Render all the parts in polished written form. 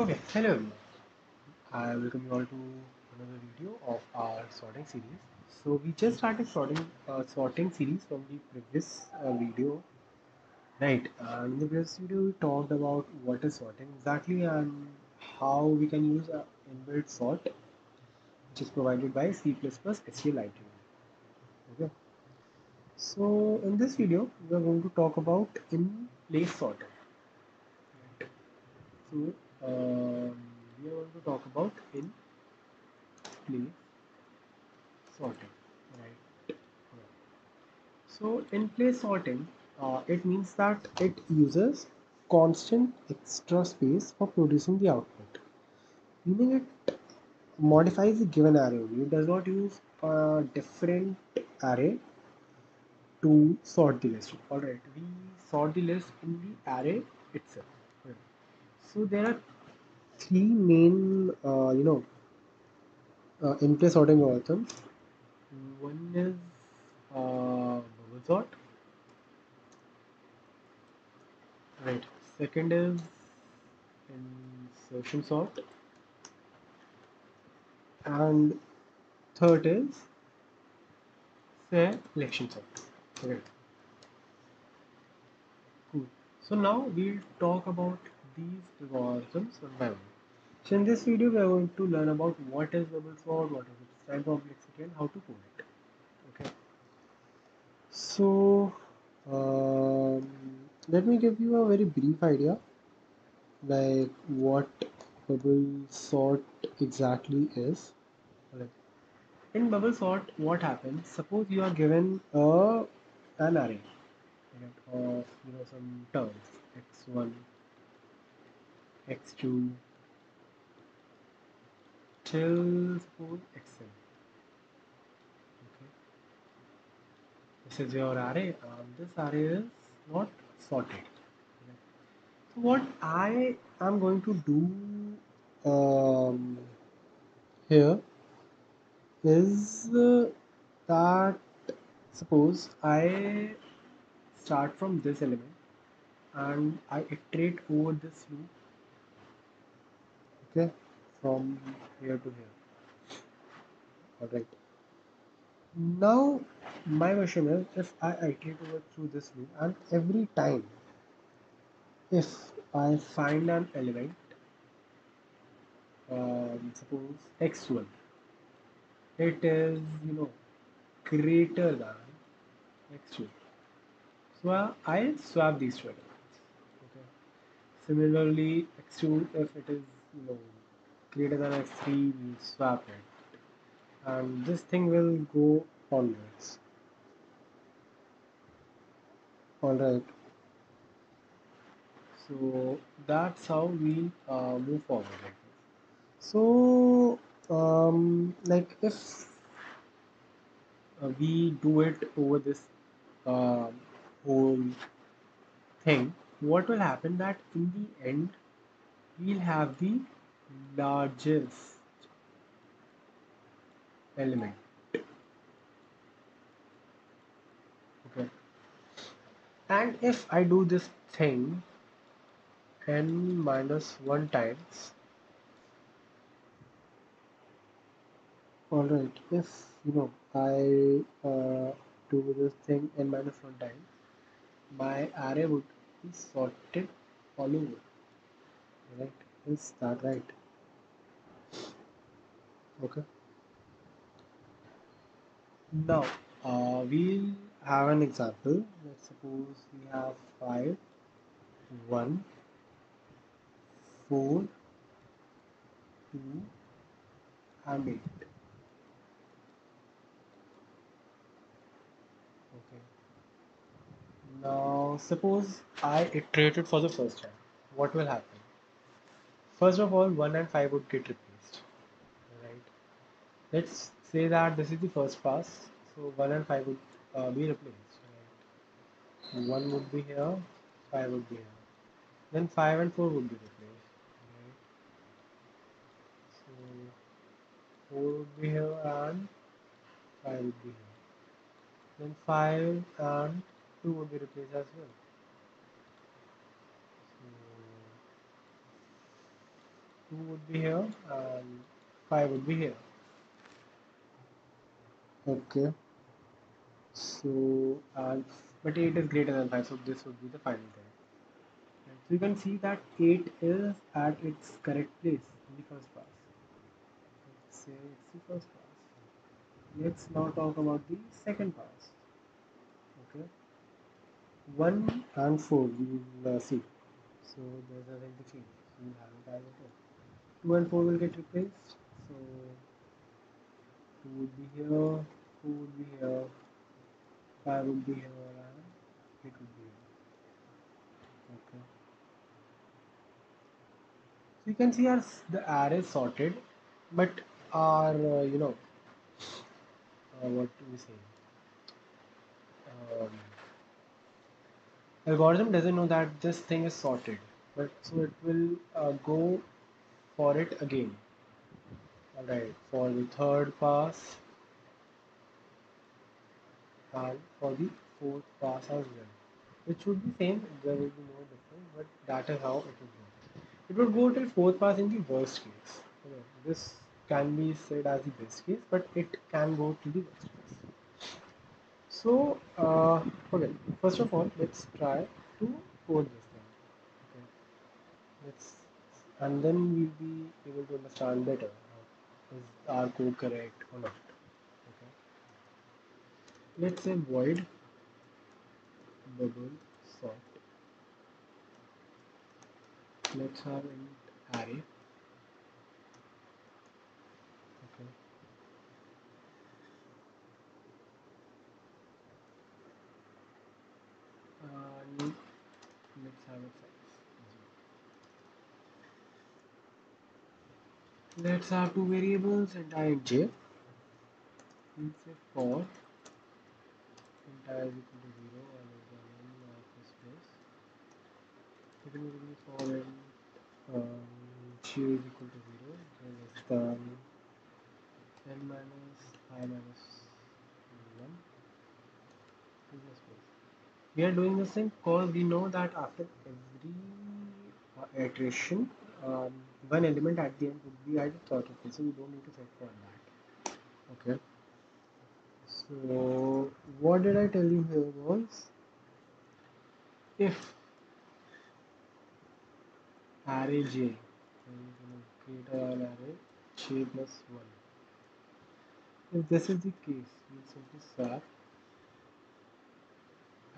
Okay, hello everyone. I welcome you all to another video of our sorting series. So we just started sorting series from the previous video, right? In the previous video, we talked about what is sorting exactly and how we can use an inbuilt sort, which is provided by C++ STL library. Okay. So in this video, we are going to talk about in-place sorting. Right. So we are going to talk about in-place sorting, right? So in-place sorting, it means that it uses constant extra space for producing the output, meaning it modifies a given array. It does not use a different array to sort the list. Alright, we sort the list in the array itself. Right. So there are three main in-place sorting algorithms. One is Bubble Sort, right? Second is Insertion Sort, and third is Selection Sort. Okay, cool. So now we'll talk about these algorithms one by one. So in this video, we are going to learn about what is Bubble Sort, what is its type, complexity, and how to code it. Okay. So let me give you a very brief idea, like what Bubble Sort exactly is. Right. In Bubble Sort, what happens? Suppose you are given an array, right, of some terms, x1, x2. Till suppose xn. Okay. This is your array, and this array is not sorted. Okay. So what I am going to do here is that suppose I start from this element and I iterate over this loop. Okay. From here to here. Alright. Now my question is, if I iterate over through this loop and every time if I find an element, suppose x1, it is greater than x2, so I swap these two elements. Okay. Similarly, x2, if it is greater than x3, we swap it, and this thing will go onwards. Alright, so that's how we move forward like this. So like if we do it over this whole thing, what will happen that in the end we'll have the largest element. Okay. And if I do this thing n-1 times, alright, if I do this thing n-1 times, my array would be sorted all over. Right? Is that right? Okay. Now we'll have an example. Let's suppose we have 5, 1, 4, 2, and 8. Okay. Now suppose I iterated for the first time. What will happen? First of all, 1 and 5 would get replaced. Right. Let's say that this is the first pass, so 1 and 5 would be replaced. Right. 1 would be here, 5 would be here. Then 5 and 4 would be replaced. Right. So 4 would be here and 5 would be here. Then 5 and 2 would be replaced as well. 2 would be here and 5 would be here. Okay. So, but 8 is greater than 5, so this would be the final thing. Right. So you can see that 8 is at its correct place in the first pass. Let's say it's the first pass. Let's now talk about the second pass. Okay. 1 and 4 we will see. So there's nothing to change. We will have it as it is. 2 and 4 will get replaced. So 2 would be here, 4 would be here, 5 would be here, and it would be here. Okay. So you can see our the array is sorted, but our what do we say? Algorithm doesn't know that this thing is sorted, but so it will go for it again. Alright, for the third pass and for the fourth pass as well, which would be same. There will be no difference, but that is how it would go. It would go till fourth pass in the worst case. Okay. This can be said as the best case, but it can go to the worst case. So, okay, first of all, let's try to code this thing. Okay. And then we'll be able to understand better, is our code correct or not. Okay. Let's say void bubble sort. Let's have an array. Let's have a size. Let's have two variables int I and j. We'll say for int I is equal to 0 and again for j is equal to 0, then it's n minus i minus 1 is the space. We are doing this thing because we know that after every iteration, one element at the end would be at the sorted place, so we don't need to set for that. Okay. So what did I tell you here was, if array j greater than array j plus 1, if this is the case, we'll set to swap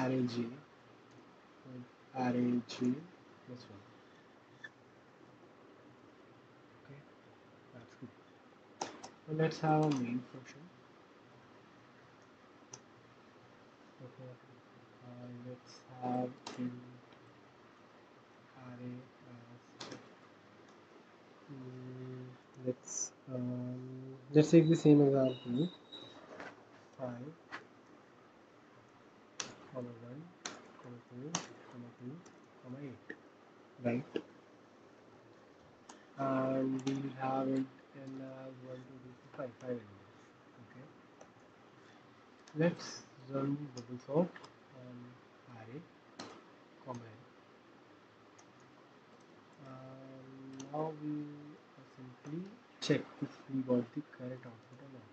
array j with array j plus 1. Okay, that's good. So let's have a main function. Okay, let's have int array as let's take the same example. 5 comma 1, comma 2, comma 2, comma 8, right? And we'll have it in 1, 2, 3, 4, 5, 5 elements, okay? Let's run bubble sort on array, comma n. Now we simply check if we got the correct output or not.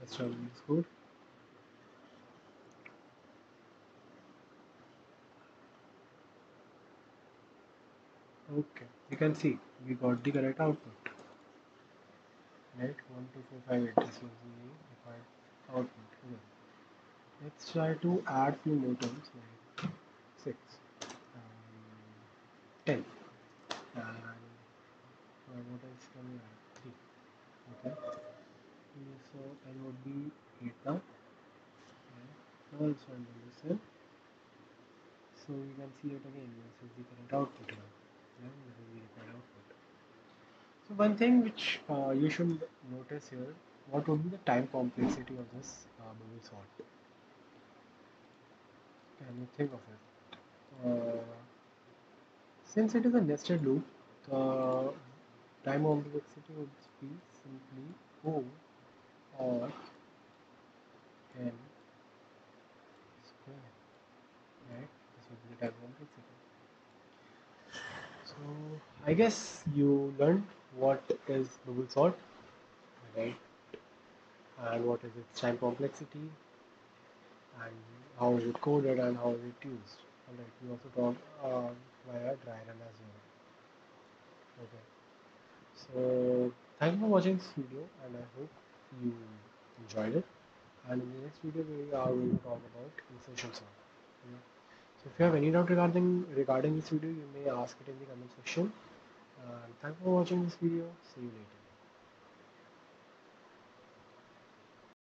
Let's run this code. Okay, you can see we got the correct output. Right, 1, 2, 4, 5, 8 is the required output. Okay. Let's try to add few more terms like 6, 10, and what else can we add? 3. Okay. So n would be 8 now. Okay. Now let's run this cell. So you can see it again. This is the current output now. Yeah, this is the required output. So one thing which you should notice here, what would be the time complexity of this bubble sort? Can you think of it? Since it is a nested loop, the time complexity would be simply O or n square, right? This would be the time complexity. So I guess you learned what is bubble sort, right? And what is its time complexity, and how is it coded, and how is it used. Alright, we also talked via dry run as well. Okay. So thank you for watching this video, and I hope you enjoyed it. And in the next video we are going to talk about insertion sort. Okay. So if you have any doubt regarding this video, you may ask it in the comment section. Thank you for watching this video. See you later.